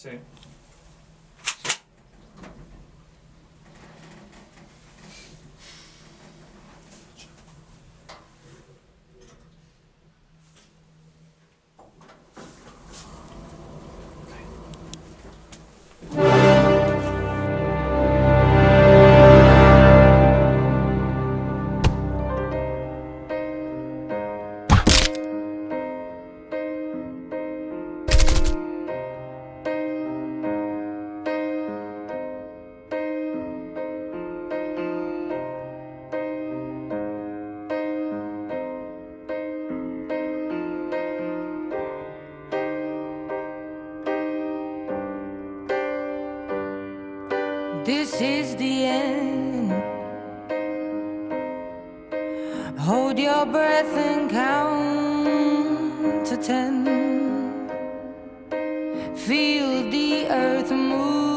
쌤. This is the end. Hold your breath and count to 10. Feel the earth move.